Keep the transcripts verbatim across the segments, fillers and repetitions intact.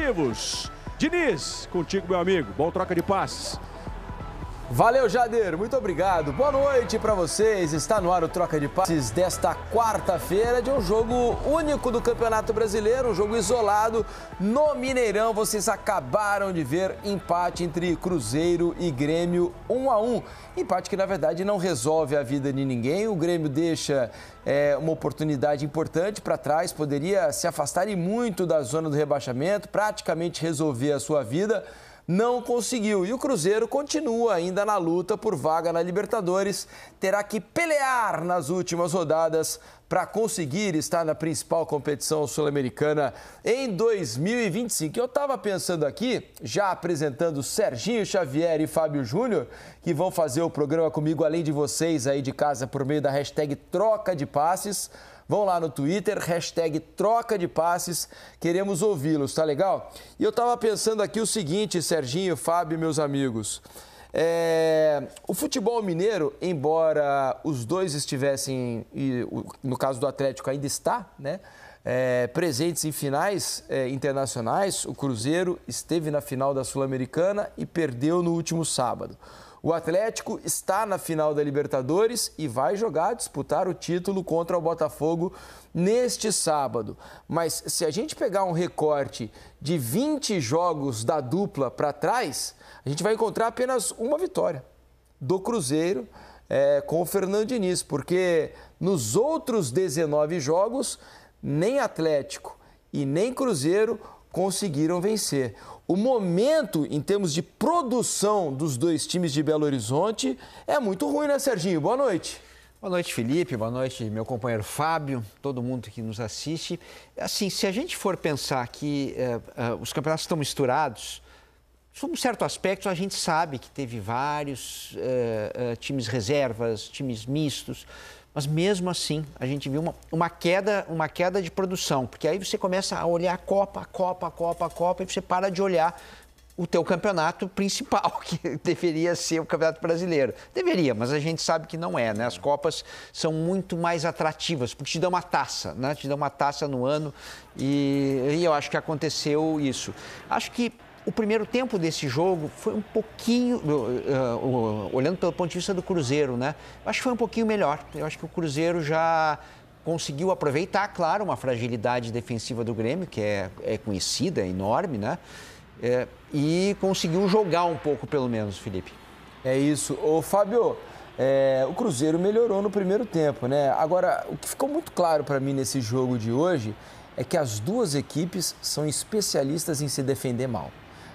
positivos. Diniz, contigo, meu amigo. Bom troca de passes. Valeu, Jader. Muito obrigado. Boa noite para vocês. Está no ar o Troca de Passes desta quarta-feira de um jogo único do Campeonato Brasileiro, um jogo isolado no Mineirão. Vocês acabaram de ver empate entre Cruzeiro e Grêmio, um a um. Empate que, na verdade, não resolve a vida de ninguém. O Grêmio deixa é, uma oportunidade importante para trás. Poderia se afastar e muito da zona do rebaixamento, praticamente resolver a sua vida. Não conseguiu. E o Cruzeiro continua ainda na luta por vaga na Libertadores. Terá que pelear nas últimas rodadas para conseguir estar na principal competição sul-americana em dois mil e vinte e cinco. Eu estava pensando aqui, já apresentando Serginho Xavier e Fábio Júnior, que vão fazer o programa comigo, além de vocês aí de casa, por meio da hashtag Troca de Passes. Vão lá no Twitter, hashtag Troca de Passes, queremos ouvi-los, tá legal? E eu estava pensando aqui o seguinte, Serginho, Fábio, meus amigos. É, o futebol mineiro, embora os dois estivessem, e no caso do Atlético ainda está, né, é, presentes em finais é, internacionais, o Cruzeiro esteve na final da Sul-Americana e perdeu no último sábado. O Atlético está na final da Libertadores e vai jogar, disputar o título contra o Botafogo neste sábado. Mas se a gente pegar um recorte de vinte jogos da dupla para trás, a gente vai encontrar apenas uma vitória do Cruzeiro é, com o Fernando Diniz, porque nos outros dezenove jogos, nem Atlético e nem Cruzeiro conseguiram vencer. O momento, em termos de produção dos dois times de Belo Horizonte, é muito ruim, né, Serginho? Boa noite. Boa noite, Felipe. Boa noite, meu companheiro Fábio, todo mundo que nos assiste. Assim, se a gente for pensar que eh, os campeonatos estão misturados, sob um certo aspecto, a gente sabe que teve vários eh, times reservas, times mistos, mas mesmo assim, a gente viu uma, uma, queda, uma queda de produção, porque aí você começa a olhar a Copa, a Copa, a Copa, a Copa, e você para de olhar o teu campeonato principal, que deveria ser o Campeonato Brasileiro. Deveria, mas a gente sabe que não é, né? As Copas são muito mais atrativas, porque te dão uma taça, né? Te dão uma taça no ano, e, e eu acho que aconteceu isso. Acho que o primeiro tempo desse jogo foi um pouquinho, uh, uh, olhando pelo ponto de vista do Cruzeiro, né? Acho que foi um pouquinho melhor. Eu acho que o Cruzeiro já conseguiu aproveitar, claro, uma fragilidade defensiva do Grêmio, que é, é conhecida, é enorme, né? É, e conseguiu jogar um pouco, pelo menos, Felipe. É isso. Ô, Fábio, é, o Cruzeiro melhorou no primeiro tempo, né? Agora, o que ficou muito claro para mim nesse jogo de hoje é que as duas equipes são especialistas em se defender mal.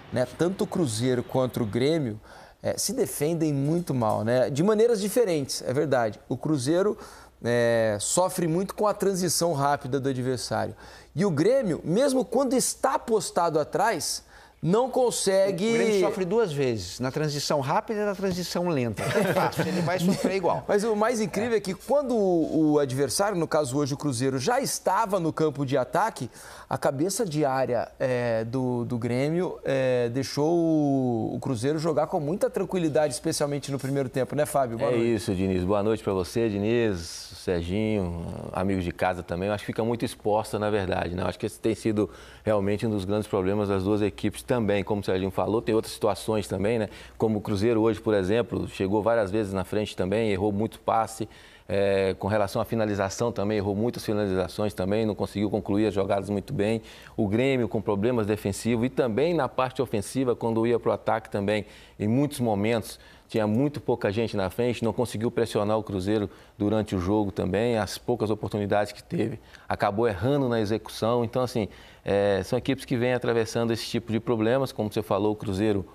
Né, tanto o Cruzeiro quanto o Grêmio é, se defendem muito mal, né? De maneiras diferentes, é verdade. O Cruzeiro é, sofre muito com a transição rápida do adversário. E o Grêmio, mesmo quando está apostado atrás, não consegue... O Grêmio sofre duas vezes, na transição rápida e na transição lenta. É fácil, ele vai sofrer igual. Mas o mais incrível é, é que quando o, o adversário, no caso hoje o Cruzeiro, já estava no campo de ataque, a cabeça de área é, do, do Grêmio é, deixou o, o Cruzeiro jogar com muita tranquilidade, especialmente no primeiro tempo, né, Fábio? Boa noite. É isso, Diniz. Boa noite para você, Diniz, Serginho, amigos de casa também. Eu acho que fica muito exposta, na verdade, né? Eu acho que esse tem sido realmente um dos grandes problemas das duas equipes também, como o Serginho falou, tem outras situações também, né? Como o Cruzeiro hoje, por exemplo, chegou várias vezes na frente também, errou muito passe. É, com relação à finalização também, errou muitas finalizações também, não conseguiu concluir as jogadas muito bem. O Grêmio com problemas defensivos e também na parte ofensiva, quando ia para o ataque também, em muitos momentos, tinha muito pouca gente na frente, não conseguiu pressionar o Cruzeiro durante o jogo também, as poucas oportunidades que teve, acabou errando na execução. Então, assim, é, são equipes que vêm atravessando esse tipo de problemas, como você falou, o Cruzeiro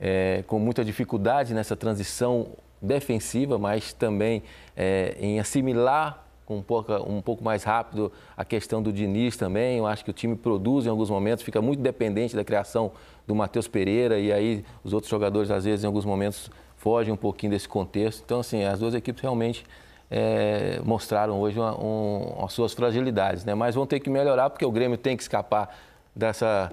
é, com muita dificuldade nessa transição defensiva, mas também é, em assimilar um pouco, um pouco mais rápido a questão do Diniz também. Eu acho que o time produz em alguns momentos, fica muito dependente da criação do Matheus Pereira e aí os outros jogadores, às vezes, em alguns momentos, fogem um pouquinho desse contexto. Então, assim, as duas equipes realmente é, mostraram hoje uma, um, as suas fragilidades, né? Mas vão ter que melhorar, porque o Grêmio tem que escapar dessa...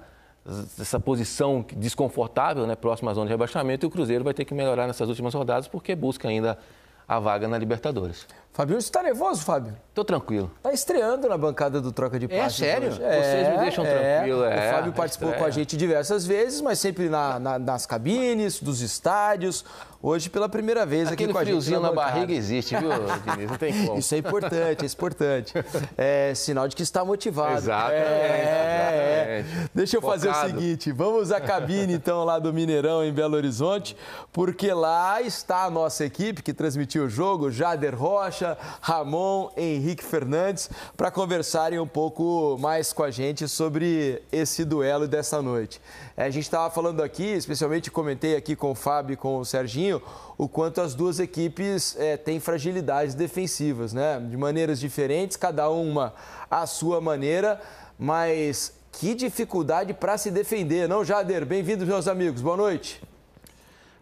essa posição desconfortável, né, próxima à zona de rebaixamento, e o Cruzeiro vai ter que melhorar nessas últimas rodadas porque busca ainda a vaga na Libertadores. Fábio, você tá nervoso, Fábio? Tô tranquilo. Tá estreando na bancada do Troca de Passes. É sério? É, vocês me deixam é, tranquilo. É, o Fábio é, participou estreia. com a gente diversas vezes, mas sempre na, na, nas cabines, dos estádios. Hoje, pela primeira vez, aquele aqui com a gente. Aquele friozinho na, na barriga existe, viu, Diniz? Não tem como. Isso é importante, é importante. É sinal de que está motivado. Exatamente. É, exatamente. Deixa eu Focado. fazer o seguinte, vamos à cabine, então, lá do Mineirão, em Belo Horizonte, porque lá está a nossa equipe que transmitiu o jogo, Jader Rocha, Ramon, Henrique Fernandes, para conversarem um pouco mais com a gente sobre esse duelo dessa noite. É, a gente estava falando aqui, especialmente comentei aqui com o Fábio e com o Serginho, o quanto as duas equipes é, têm fragilidades defensivas, né? De maneiras diferentes, cada uma à sua maneira, mas que dificuldade para se defender, não, Jader? Bem-vindos, meus amigos, boa noite.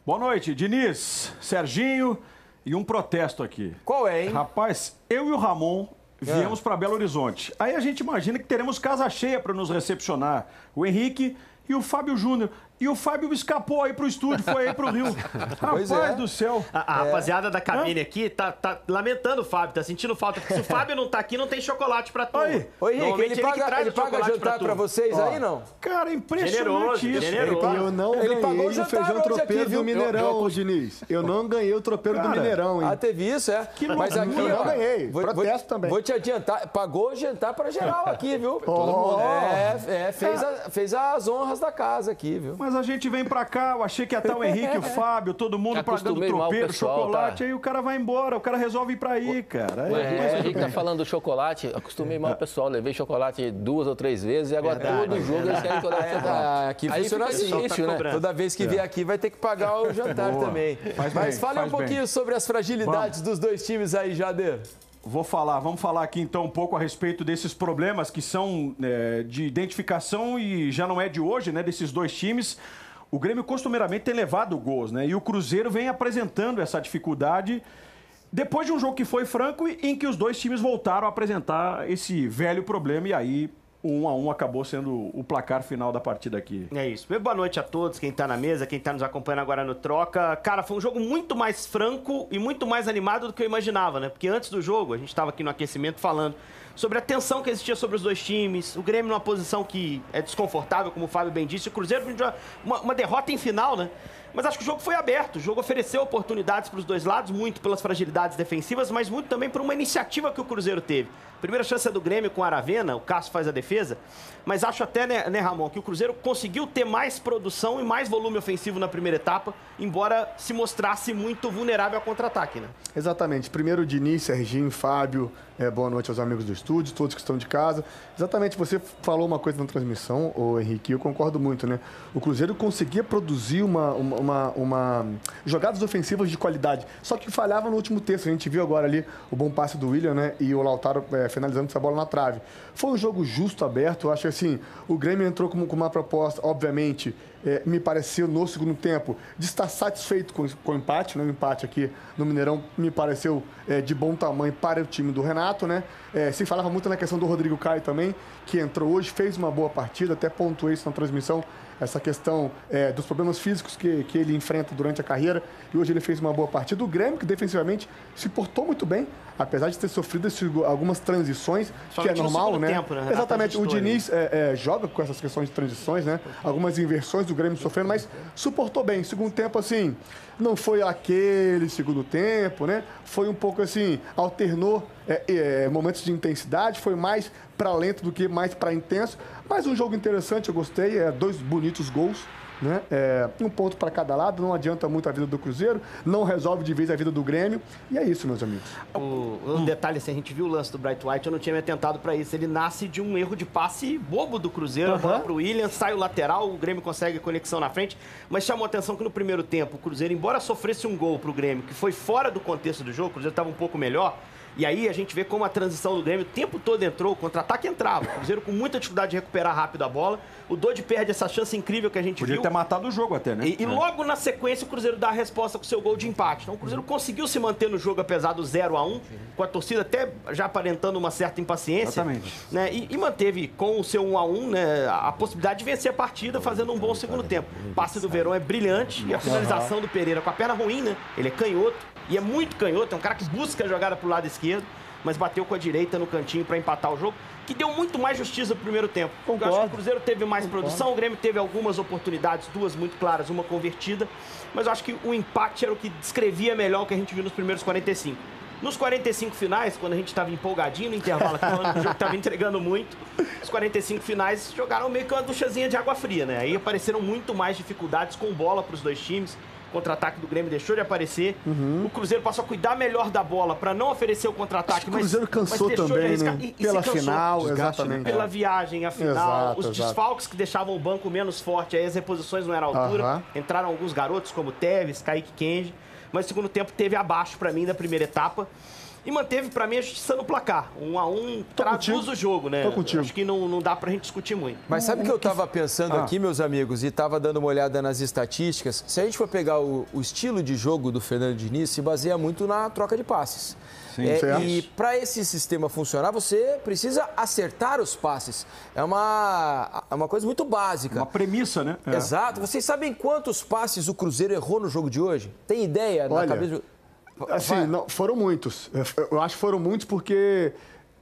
Boa noite, Diniz, Serginho. E um protesto aqui. Qual é, hein? Rapaz, eu e o Ramon viemos é. para Belo Horizonte. Aí a gente imagina que teremos casa cheia para nos recepcionar. O Henrique e o Fábio Júnior. E o Fábio escapou aí pro estúdio, foi aí pro Rio. Pois Rapaz é. do céu. A, a é. rapaziada da cabine aqui tá, tá lamentando o Fábio, tá sentindo falta. Porque se o Fábio não tá aqui, não tem chocolate pra tu. Oi, Oi Henrique, ele, ele paga, ele paga jantar pra, pra vocês Ó. aí, não? Cara, impressionante generoso, isso. Generoso. Eu não ele ganhei pagou o feijão tropeiro aqui, do Mineirão, eu, eu... Diniz. Eu não ganhei o tropeiro Cara, do Mineirão, hein? Ah, teve isso, é. Que Mas aqui, eu ó, não ganhei, vou, protesto vou, também. Vou te adiantar, pagou o jantar pra geral aqui, viu? Todo mundo. É, fez as honras da casa aqui, viu? Mas a gente vem pra cá, eu achei que ia estar o Henrique, o Fábio, todo mundo pagando tropeiro, pessoal, chocolate, tá? Aí o cara vai embora, o cara resolve ir pra aí, cara. Aí, é, o Henrique tá falando do chocolate, acostumei mal o pessoal, levei chocolate duas ou três vezes e agora Verdade. todo jogo eles querem colocar chocolate. Aqui funciona difícil, né? Toda vez que vier aqui vai ter que pagar o jantar Boa. também. Faz Mas bem, fale um pouquinho bem. sobre as fragilidades Vamos. dos dois times aí, Jader. Vou falar, vamos falar aqui então um pouco a respeito desses problemas que são é, de identificação e já não é de hoje, né, desses dois times. O Grêmio costumeiramente tem levado gols, né, e o Cruzeiro vem apresentando essa dificuldade depois de um jogo que foi franco e em que os dois times voltaram a apresentar esse velho problema e aí um a um acabou sendo o placar final da partida aqui. É isso. Boa noite a todos, quem tá na mesa, quem tá nos acompanhando agora no Troca. Cara, foi um jogo muito mais franco e muito mais animado do que eu imaginava, né? Porque antes do jogo, a gente tava aqui no aquecimento falando sobre a tensão que existia sobre os dois times, o Grêmio numa posição que é desconfortável, como o Fábio bem disse, o Cruzeiro uma, uma derrota em final, né? Mas acho que o jogo foi aberto, o jogo ofereceu oportunidades para os dois lados, muito pelas fragilidades defensivas, mas muito também por uma iniciativa que o Cruzeiro teve. Primeira chance é do Grêmio com a Aravena, o Cássio faz a defesa, mas acho até, né, né, Ramon, que o Cruzeiro conseguiu ter mais produção e mais volume ofensivo na primeira etapa, embora se mostrasse muito vulnerável ao contra-ataque, né? Exatamente. Primeiro, Diniz, Serginho, Fábio, é, boa noite aos amigos do estúdio, todos que estão de casa. Exatamente, você falou uma coisa na transmissão, ô Henrique, eu concordo muito, né? O Cruzeiro conseguia produzir uma... uma Uma, uma... jogadas ofensivas de qualidade, só que falhava no último terço. A gente viu agora ali o bom passe do William, né, e o Lautaro é, finalizando essa bola na trave. Foi um jogo justo, aberto. Eu acho que assim, o Grêmio entrou com uma proposta, obviamente, é, me pareceu no segundo tempo, de estar satisfeito com, com o empate, né? O empate aqui no Mineirão me pareceu é, de bom tamanho para o time do Renato, né? É, se falava muito na questão do Rodrigo Caio também, que entrou hoje, fez uma boa partida, até pontuei isso na transmissão, essa questão é, dos problemas físicos que, que ele enfrenta durante a carreira, e hoje ele fez uma boa partida. O Grêmio, que defensivamente se portou muito bem, apesar de ter sofrido esse, algumas transições, Só que é normal, né? Tempo, né? Exatamente, o Diniz é, é, joga com essas questões de transições, né? Algumas inversões do Grêmio sofrendo, mas suportou bem. Segundo tempo, assim, não foi aquele segundo tempo, né? Foi um pouco assim, alternou é, é, momentos de intensidade, foi mais para lento do que mais para intenso, mas um jogo interessante, eu gostei, é, dois bonitos gols, né? É, um ponto para cada lado, não adianta muito a vida do Cruzeiro, não resolve de vez a vida do Grêmio, e é isso, meus amigos. O, um detalhe, assim, a gente viu o lance do Bright White, eu não tinha me atentado para isso, ele nasce de um erro de passe bobo do Cruzeiro, uhum. para o William, sai o lateral, o Grêmio consegue a conexão na frente, mas chamou a atenção que no primeiro tempo, o Cruzeiro, embora sofresse um gol para o Grêmio, que foi fora do contexto do jogo, o Cruzeiro estava um pouco melhor, e aí a gente vê como a transição do Grêmio o tempo todo entrou, o contra-ataque entrava. O Cruzeiro com muita dificuldade de recuperar rápido a bola. O Dodi perde essa chance incrível que a gente Podia viu. Podia ter matado o jogo até, né? E, e logo na sequência o Cruzeiro dá a resposta com o seu gol de empate. Então o Cruzeiro conseguiu se manter no jogo apesar do zero a um, com a torcida até já aparentando uma certa impaciência. Exatamente. Né? E, e manteve com o seu um a um, né, a possibilidade de vencer a partida fazendo um bom segundo tempo. O passe do Verón é brilhante e a finalização do Pereira com a perna ruim, né? Ele é canhoto e é muito canhoto. É um cara que busca a jogada pro lado esquerdo. esquerdo, mas bateu com a direita no cantinho para empatar o jogo, que deu muito mais justiça no primeiro tempo. Concordo. Eu acho que o Cruzeiro teve mais Concordo. produção, o Grêmio teve algumas oportunidades, duas muito claras, uma convertida, mas eu acho que o empate era o que descrevia melhor o que a gente viu nos primeiros quarenta e cinco. Nos quarenta e cinco finais, quando a gente estava empolgadinho no intervalo, que o jogo estava entregando muito, os quarenta e cinco finais jogaram meio que uma duchazinha de água fria, né? Aí apareceram muito mais dificuldades com bola para os dois times. O contra-ataque do Grêmio deixou de aparecer. Uhum. O Cruzeiro passou a cuidar melhor da bola para não oferecer o contra-ataque. O Cruzeiro mas, cansou mas também, de né? E, pela e cansou, final, desgaste, exatamente. Né? Pela viagem, a final, exato, os exato. desfalques que deixavam o banco menos forte, aí as reposições não eram à altura. Uhum. Entraram alguns garotos como Tevez, Kaique Kenji. Mas o segundo tempo teve abaixo para mim da primeira etapa. E manteve, para mim, a justiça no placar. Um a um traduz contigo. o jogo, né? Tô contigo. Acho que não, não dá pra gente discutir muito. Mas sabe o que eu tava pensando ah. aqui, meus amigos, e tava dando uma olhada nas estatísticas? Se a gente for pegar o, o estilo de jogo do Fernando Diniz, se baseia muito na troca de passes. Sim, é, e para esse sistema funcionar, você precisa acertar os passes. É uma, é uma coisa muito básica. Uma premissa, né? É. Exato. Vocês sabem quantos passes o Cruzeiro errou no jogo de hoje? Tem ideia Olha. na cabeça? Assim, não, foram muitos. Eu acho que foram muitos porque,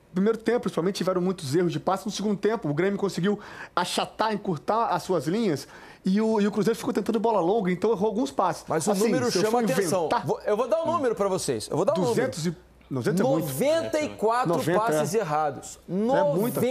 no primeiro tempo, principalmente, tiveram muitos erros de passe. No segundo tempo, o Grêmio conseguiu achatar, encurtar as suas linhas e o, e o Cruzeiro ficou tentando bola longa, então errou alguns passes. Mas assim, o número chama a atenção. Vou, eu vou dar um número para vocês. Eu vou dar um duzentos número. E... noventa e quatro passes errados. noventa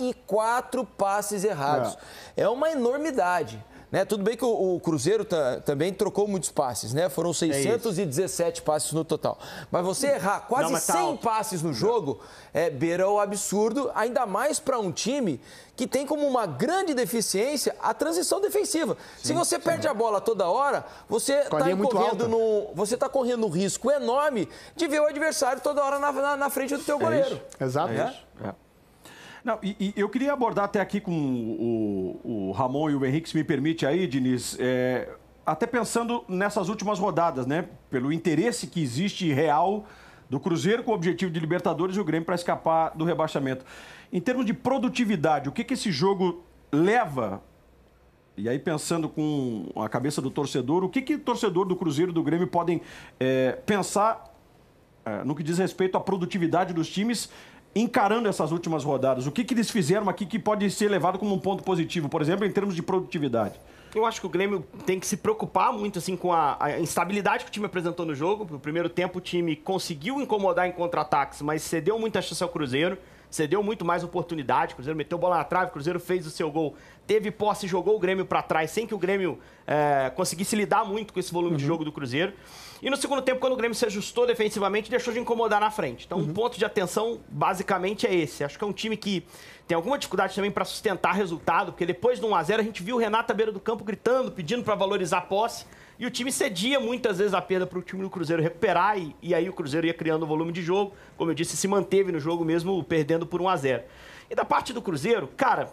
e quatro passes errados. É uma enormidade. Né? Tudo bem que o, o Cruzeiro também trocou muitos passes, né? Foram seiscentos e dezessete é passes no total. Mas você errar quase Não, mas tá cem alto. passes no jogo é, beira o absurdo, ainda mais para um time que tem como uma grande deficiência a transição defensiva. Sim, Se você sim. perde a bola toda hora, você está correndo, no, tá correndo um risco enorme de ver o adversário toda hora na, na, na frente do teu é goleiro. Isso. Exato. É isso. É. Não, e, e eu queria abordar até aqui com o, o Ramon e o Henrique, se me permite aí, Diniz, é, até pensando nessas últimas rodadas, né? Pelo interesse que existe real do Cruzeiro com o objetivo de Libertadores e o Grêmio para escapar do rebaixamento. Em termos de produtividade, o que, que esse jogo leva? E aí pensando com a cabeça do torcedor, o que, que o torcedor do Cruzeiro e do Grêmio podem é, pensar é, no que diz respeito à produtividade dos times encarando essas últimas rodadas? O que, que eles fizeram aqui que pode ser levado como um ponto positivo, por exemplo, em termos de produtividade? Eu acho que o Grêmio tem que se preocupar muito assim, com a, a instabilidade que o time apresentou no jogo. No primeiro tempo, o time conseguiu incomodar em contra-ataques, mas cedeu muita chance ao Cruzeiro, cedeu muito mais oportunidade. O Cruzeiro meteu bola na trave, o Cruzeiro fez o seu gol, teve posse e jogou o Grêmio para trás, sem que o Grêmio é, conseguisse lidar muito com esse volume uhum. de jogo do Cruzeiro. E no segundo tempo, quando o Grêmio se ajustou defensivamente, deixou de incomodar na frente. Então, uhum. um ponto de atenção, basicamente, é esse. Acho que é um time que tem alguma dificuldade também para sustentar resultado, porque depois do um a zero, a gente viu o Renato à beira do campo gritando, pedindo para valorizar a posse, e o time cedia muitas vezes a perda para o time do Cruzeiro recuperar, e, e aí o Cruzeiro ia criando volume de jogo. Como eu disse, se manteve no jogo mesmo, perdendo por um a zero. E da parte do Cruzeiro, cara...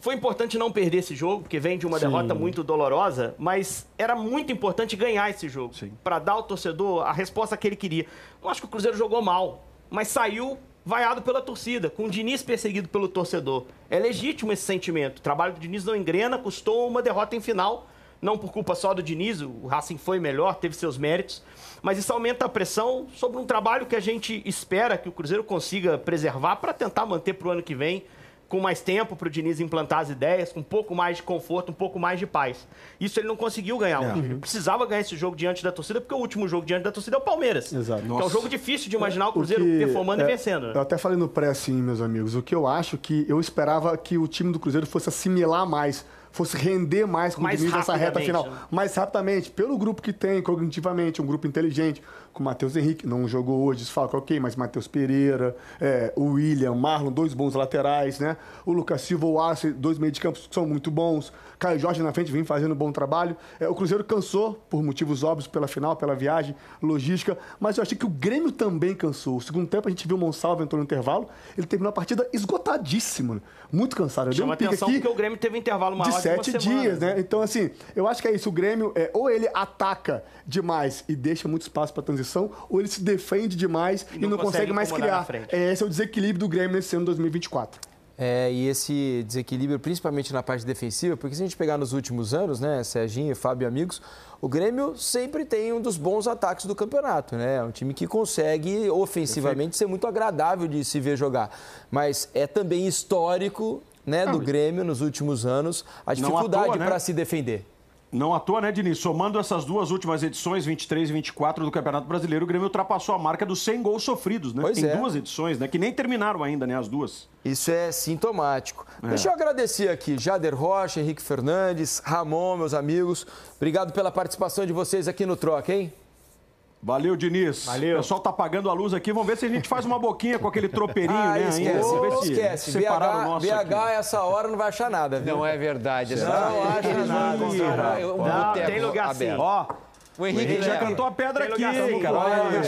Foi importante não perder esse jogo, porque vem de uma Sim. derrota muito dolorosa, mas era muito importante ganhar esse jogo, para dar ao torcedor a resposta que ele queria. Eu acho que o Cruzeiro jogou mal, mas saiu vaiado pela torcida, com o Diniz perseguido pelo torcedor. É legítimo esse sentimento. O trabalho do Diniz não engrena, custou uma derrota em final, não por culpa só do Diniz, o Racing foi melhor, teve seus méritos, mas isso aumenta a pressão sobre um trabalho que a gente espera que o Cruzeiro consiga preservar para tentar manter para o ano que vem, com mais tempo para o Diniz implantar as ideias, com um pouco mais de conforto, um pouco mais de paz. Isso ele não conseguiu ganhar. Não. Ele precisava ganhar esse jogo diante da torcida, porque o último jogo diante da torcida é o Palmeiras. Exato. Então é um jogo difícil de imaginar o Cruzeiro o que, performando é, e vencendo. Né? Eu até falei no pré, assim, meus amigos, o que eu acho que eu esperava que o time do Cruzeiro fosse assimilar mais, fosse render mais com mais o Diniz nessa reta final. Né? Mais rapidamente, pelo grupo que tem, cognitivamente, um grupo inteligente, com o Matheus Henrique, não jogou hoje, desfalca, ok, mas Matheus Pereira, é, o William, Marlon, dois bons laterais, né? O Lucas Silva, o Cássio, dois meio de campo que são muito bons. Caio Jorge na frente vem fazendo um bom trabalho. É, o Cruzeiro cansou, por motivos óbvios, pela final, pela viagem, logística, mas eu achei que o Grêmio também cansou. O segundo tempo a gente viu o Monsalve entrou no intervalo, ele terminou a partida esgotadíssimo, muito cansado. Eu Chama dei um atenção aqui, porque o Grêmio teve um intervalo maior de sete de dias, né? Então, assim, eu acho que é isso. O Grêmio, é, ou ele ataca demais e deixa muito espaço para transição, ou ele se defende demais e não, e não consegue, consegue mais criar. É, esse é o desequilíbrio do Grêmio nesse ano dois mil e vinte e quatro. É, e esse desequilíbrio, principalmente na parte defensiva, porque se a gente pegar nos últimos anos, né, Serginho, Fábio e amigos, o Grêmio sempre tem um dos bons ataques do campeonato, né? É um time que consegue ofensivamente Perfeito. ser muito agradável de se ver jogar, mas é também histórico, né, do Grêmio nos últimos anos, a dificuldade para né? se defender. Não à toa, né, Diniz? Somando essas duas últimas edições, vinte e três e vinte e quatro do Campeonato Brasileiro, o Grêmio ultrapassou a marca dos cem gols sofridos, né? Pois Tem é. duas edições, né? Que nem terminaram ainda, né? As duas. Isso é sintomático. É. Deixa eu agradecer aqui, Jader Rocha, Henrique Fernandes, Ramon, meus amigos. Obrigado pela participação de vocês aqui no Troca, hein? Valeu, Diniz. Valeu. O pessoal tá apagando a luz aqui. Vamos ver se a gente faz uma boquinha com aquele tropeirinho, ah, né? Esquece, oh, ver se esquece. B H, B H essa hora não vai achar nada, viu? Não é verdade. Não, não acha nada. Não, não, tem lugar aberto. Assim. Ó, o Henrique, o Henrique já cantou a pedra aqui, cara. Olha,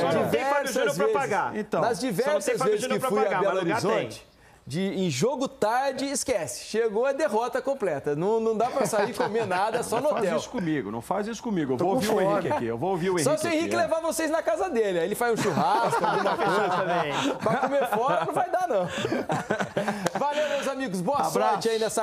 só não tem Fábio Júnior pra pagar. Então, nas diversas vezes que fui a Belo Horizonte... De, em jogo tarde, esquece. Chegou a derrota completa. Não, não dá pra sair comer nada, só no hotel. Não faz isso comigo, não faz isso comigo. Eu vou ouvir o Henrique aqui. Eu vou ouvir o Henrique. Só se o Henrique levar vocês na casa dele. Aí ele faz um churrasco, alguma coisa também. Pra comer fora, não vai dar, não. Valeu, meus amigos. Boa sorte aí nessa